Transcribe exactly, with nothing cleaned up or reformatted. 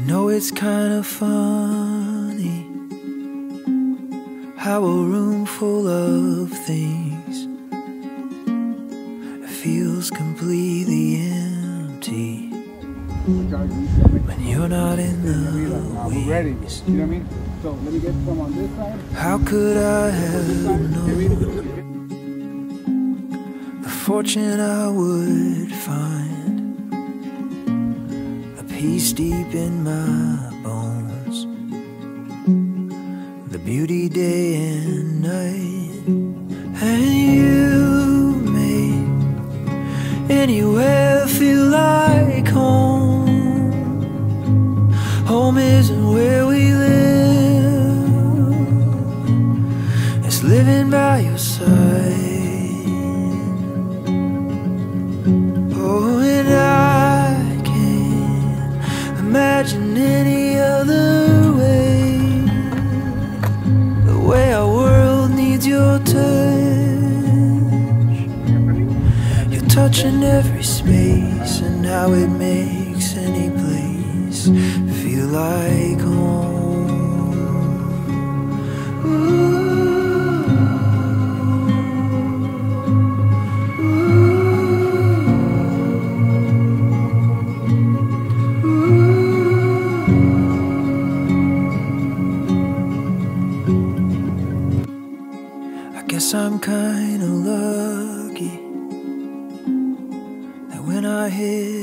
You know, it's kind of funny how a room full of things feels completely empty when you're not in the weeds. We're ready. You know what I mean? So let me get some on this side. How could I have known the fortune I would find, the peace deep in my bones, the beauty day and night, and you made anywhere feel like home. Home isn't where we live. Living by your side, oh, and I can't imagine any other way. The way our world needs your touch. You're touching every space, and how it makes any place feel like home. Ooh. I'm kinda lucky that when I hit